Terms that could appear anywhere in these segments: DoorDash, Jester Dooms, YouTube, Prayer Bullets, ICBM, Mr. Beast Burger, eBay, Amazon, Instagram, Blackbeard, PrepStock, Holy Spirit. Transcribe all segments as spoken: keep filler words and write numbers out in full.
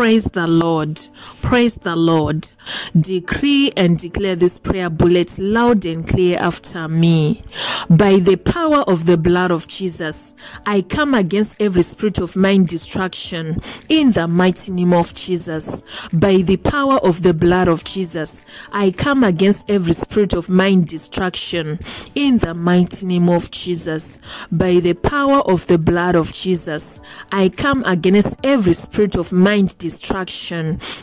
Praise the Lord. Praise the Lord. Decree and declare this prayer bullet loud and clear after me. By the power of the blood of Jesus, I come against every spirit of mind destruction in the mighty name of Jesus. By the power of the blood of Jesus, I come against every spirit of mind destruction in the mighty name of Jesus. By the power of the blood of Jesus, I come against every spirit of mind distraction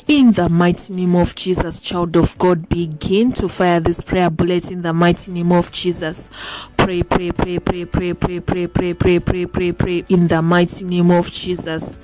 in the mighty name of Jesus. Child of God, begin to fire this prayer bullet in the mighty name of Jesus. Pray, pray, pray, pray, pray, pray, pray, pray, pray, pray, pray, pray in the mighty name of Jesus.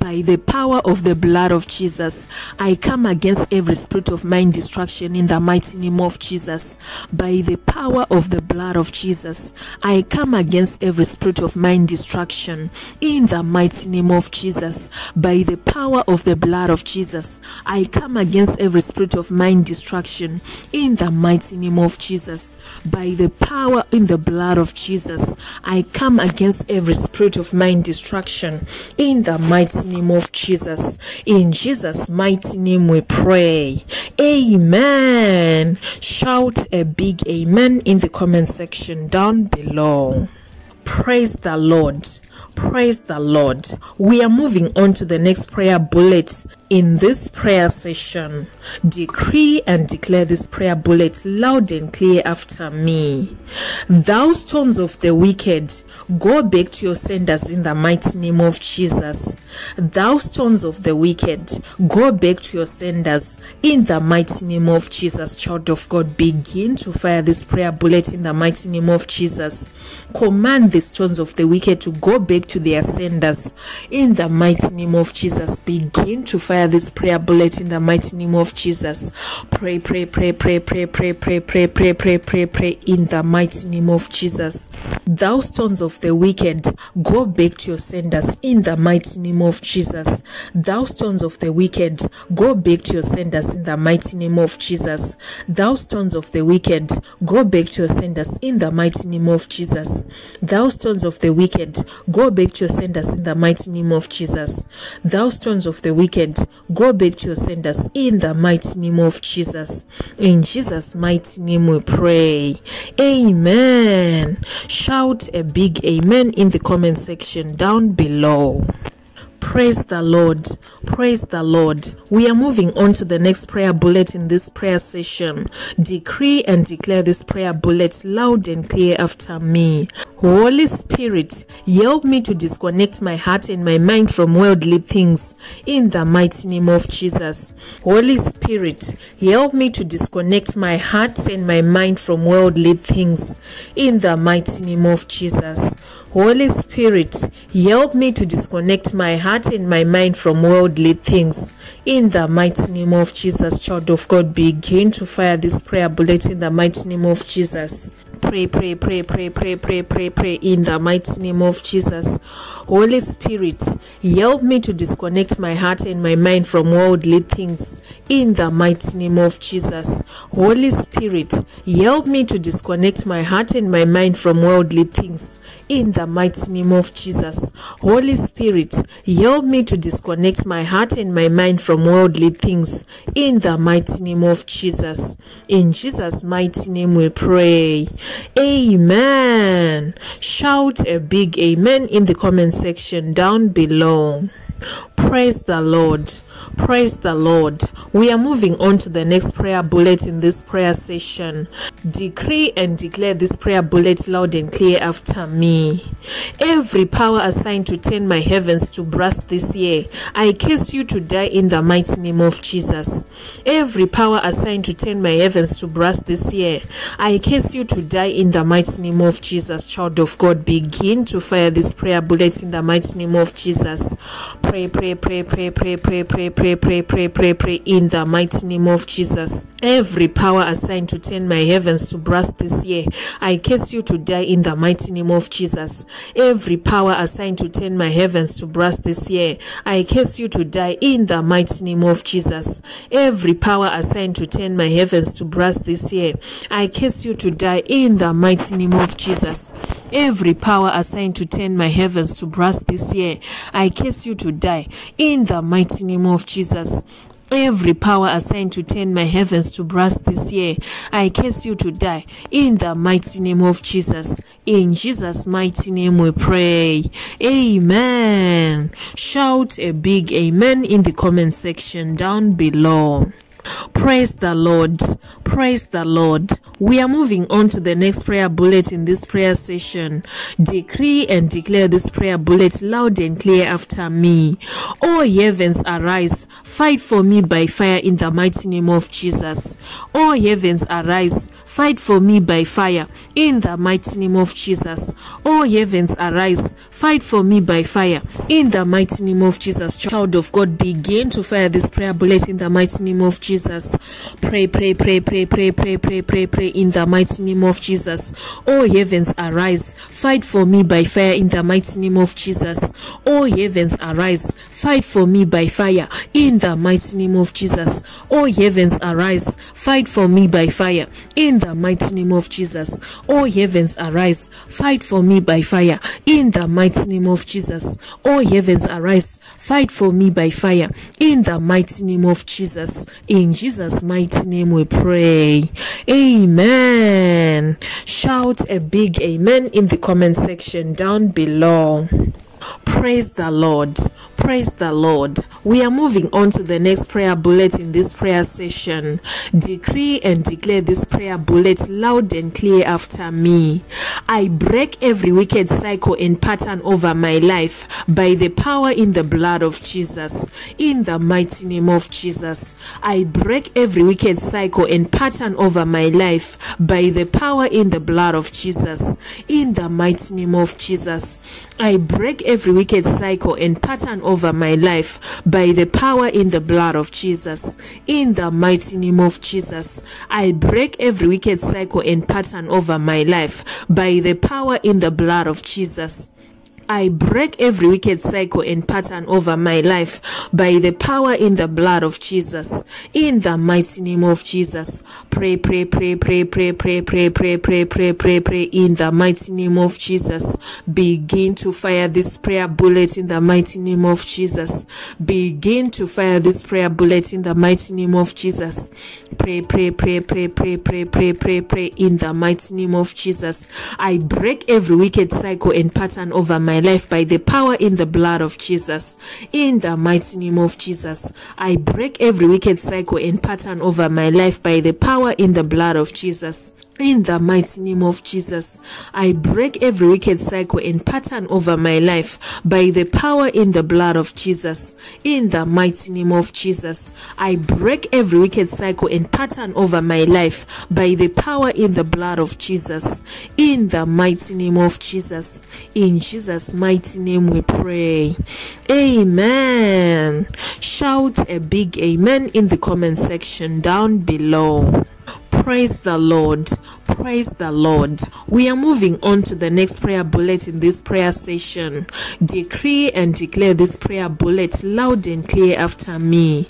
By the power of the blood of Jesus, I come against every spirit of mind destruction in the mighty name of Jesus. By the power of the blood of Jesus, I come against every spirit of mind destruction in the mighty name of Jesus. By the power of the blood of Jesus, I come against every spirit of mind destruction in the mighty name of Jesus. By the power in the blood of Jesus, I come against every spirit of mind destruction in the mighty name of Jesus. In Jesus' mighty name we pray. Amen. Shout a big amen in the comment section down below. Praise the Lord. Praise the Lord. We are moving on to the next prayer bullet in this prayer session. Decree and declare this prayer bullet loud and clear after me. Thou stones of the wicked, go back to your senders in the mighty name of Jesus. Thou stones of the wicked, go back to your senders in the mighty name of Jesus. Child of God, begin to fire this prayer bullet in the mighty name of Jesus. Command the stones of the wicked to go back to their senders in the mighty name of Jesus. Begin to fire this prayer bullet in the mighty name of Jesus. Pray, pray, pray, pray, pray, pray, pray, pray, pray, pray, pray, pray in the mighty name of Jesus. Thou stones of the wicked, go back to your senders in the mighty name of Jesus. Thou stones of the wicked, go back to your senders in the mighty name of Jesus. Thou stones of the wicked, go back to your senders in the mighty name of Jesus. Thou stones of the wicked, go Go back to your senders in the mighty name of Jesus. Thou stones of the wicked, go back to your senders in the mighty name of Jesus. In Jesus' mighty name we pray. Amen. Shout a big amen in the comment section down below. Praise the Lord. Praise the Lord. We are moving on to the next prayer bullet in this prayer session. Decree and declare this prayer bullet loud and clear after me. Holy Spirit, help me to disconnect my heart and my mind from worldly things in the mighty name of Jesus. Holy Spirit, help me to disconnect my heart and my mind from worldly things in the mighty name of Jesus. Holy Spirit, help me to disconnect my heart and my mind from worldly things in the mighty name of Jesus. Child of God, begin to fire this prayer bullet in the mighty name of Jesus. Pray, pray, pray, pray, pray, pray, pray, pray in the mighty name of Jesus. Holy Spirit, help me to disconnect my heart and my mind from worldly things in the mighty name of Jesus. Holy Spirit, help me to disconnect my heart and my mind from worldly things in the mighty name of Jesus. Holy Spirit, help me to disconnect my heart and my mind from worldly things in the mighty name of Jesus. In Jesus' mighty name we pray. Amen. Shout a big amen in the comment section down below. Praise the Lord. Praise the Lord. We are moving on to the next prayer bullet in this prayer session. Decree and declare this prayer bullet loud and clear after me. Every power assigned to turn my heavens to brass this year, I curse you to die in the mighty name of Jesus. Every power assigned to turn my heavens to brass this year, I curse you to die in the mighty name of Jesus. Child of God, begin to fire this prayer bullet in the mighty name of Jesus. Pray, pray, pray, pray, pray, pray, pray, pray, pray, pray, pray, pray in the mighty name of Jesus. Every power assigned to turn my heavens to brass this year, I curse you to die in the mighty name of Jesus. Every power assigned to turn my heavens to brass this year, I curse you to die in the mighty name of Jesus. Every power assigned to turn my heavens to brass this year, I curse you to die in the mighty name of Jesus. Every power assigned to turn my heavens to brass this year, I curse you to to die. In the mighty name of Jesus, every power assigned to turn my heavens to brass this year, I curse you to die. In the mighty name of Jesus. In Jesus' mighty name we pray. Amen. Shout a big amen in the comment section down below. Praise the Lord. Praise the Lord. We are moving on to the next prayer bullet in this prayer session. Decree and declare this prayer bullet loud and clear after me. O heavens, arise, fight for me by fire in the mighty name of Jesus. O heavens, arise, fight for me by fire in the mighty name of Jesus. O heavens, arise, fight for me by fire in the mighty name of Jesus. Child of God, begin to fire this prayer bullet in the mighty name of Jesus. Jesus, pray, pray, pray, pray, pray, pray, pray, pray, pray in the mighty name of Jesus. Oh heavens, arise, fight for me by fire in the mighty name of Jesus. Oh heavens, arise, fight for me by fire in the mighty name of Jesus. Oh heavens, arise, fight for me by fire in the mighty name of Jesus. Oh heavens, arise, fight for me by fire in the mighty name of Jesus. Oh heavens, arise, fight for me by fire in the mighty name of Jesus. In Jesus' mighty name we pray. Amen. Shout a big amen in the comment section down below. Praise the Lord. Praise the Lord. We are moving on to the next prayer bullet in this prayer session. Decree and declare this prayer bullet loud and clear after me. I break every wicked cycle and pattern over my life by the power in the blood of Jesus. In the mighty name of Jesus, I break every wicked cycle and pattern over my life by the power in the blood of Jesus. In the mighty name of Jesus, I break every wicked cycle and pattern over over my life by the power in the blood of Jesus. In the mighty name of Jesus, I break every wicked cycle and pattern over my life by the power in the blood of Jesus. I break every wicked cycle and pattern over my life by the power in the blood of Jesus. In the mighty name of Jesus, pray, pray, pray, pray, pray, pray, pray, pray, pray, pray, pray, pray. In the mighty name of Jesus, begin to fire this prayer bullet in the mighty name of Jesus. Begin to fire this prayer bullet in the mighty name of Jesus. Pray, pray, pray, pray, pray, pray, pray, pray, pray. In the mighty name of Jesus, I break every wicked cycle and pattern over my life by the power in the blood of Jesus. In the mighty name of Jesus, I break every wicked cycle and pattern over my life by the power in the blood of Jesus. In the mighty name of Jesus, I break every wicked cycle and pattern over my life by the power in the blood of Jesus. In the mighty name of Jesus, I break every wicked cycle and pattern over my life by the power in the blood of Jesus. In the mighty name of Jesus, in Jesus' mighty name we pray. Amen. Shout a big amen in the comment section down below. Praise the Lord. Praise the Lord. We are moving on to the next prayer bullet in this prayer session. Decree and declare this prayer bullet loud and clear after me.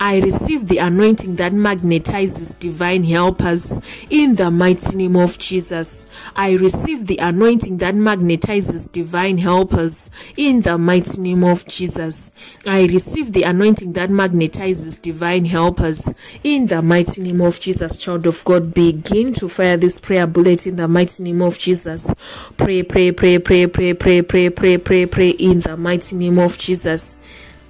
I receive the anointing that magnetizes divine helpers in the mighty name of Jesus. I receive the anointing that magnetizes divine helpers in the mighty name of Jesus. I receive the anointing that magnetizes divine helpers in the mighty name of Jesus. Child of God, begin to fire this prayer bullet in the mighty name of Jesus. Pray, pray, pray, pray, pray, pray, pray, pray, pray, pray in the mighty name of Jesus.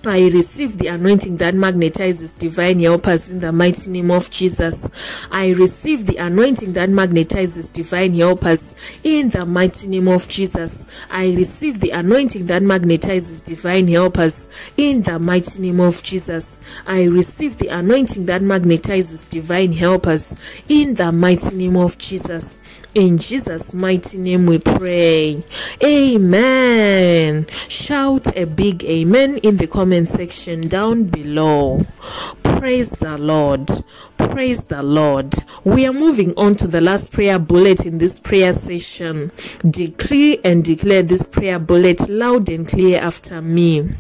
I receive the anointing that magnetizes divine helpers in the mighty name of Jesus. I receive the anointing that magnetizes divine helpers in the mighty name of Jesus. I receive the anointing that magnetizes divine helpers in the mighty name of Jesus. I receive the anointing that magnetizes divine helpers in the mighty name of Jesus. In Jesus' mighty name we pray. Amen. Shout a big amen in the comment section down below. Praise the Lord. Praise the Lord. We are moving on to the last prayer bullet in this prayer session. Decree and declare this prayer bullet loud and clear after me.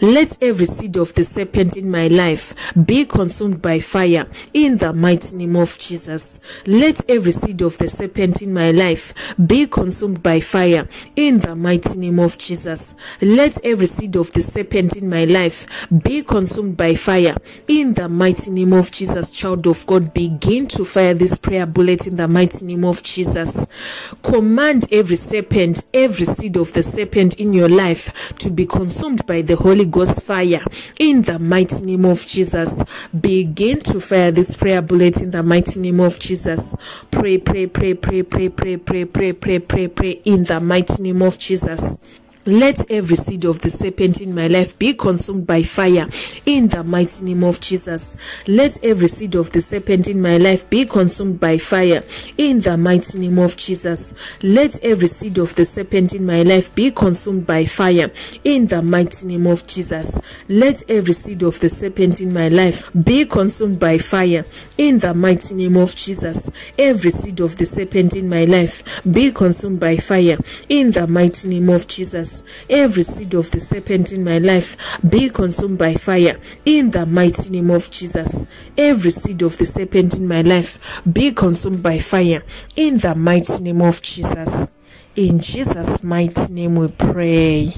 Let every seed of the serpent in my life be consumed by fire in the mighty name of Jesus. Let every seed of the serpent in my life be consumed by fire in the mighty name of Jesus. Let every seed of the serpent in my life be consumed by fire in the mighty name of Jesus. Child of God, begin to fire this prayer bullet in the mighty name of Jesus. Command every serpent, every seed of the serpent in your life to be consumed by the Holy Ghost fire in the mighty name of Jesus. Begin to fire this prayer bullet in the mighty name of Jesus. Pray, pray, pray, pray, pray, pray, pray, pray, pray, pray, pray in the mighty name of Jesus. Let every seed of the serpent in my life be consumed by fire in the mighty name of Jesus. Let every seed of the serpent in my life be consumed by fire in the mighty name of Jesus. Let every seed of the serpent in my life be consumed by fire in the mighty name of Jesus. Let every seed of the serpent in my life be consumed by fire in the mighty name of Jesus. Every seed of the serpent in my life be consumed by fire in the mighty name of Jesus. Every seed of the serpent in my life be consumed by fire in the mighty name of Jesus. Every seed of the serpent in my life be consumed by fire in the mighty name of Jesus. In Jesus' mighty name we pray.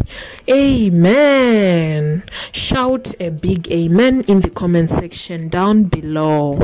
Amen. Shout a big amen in the comment section down below.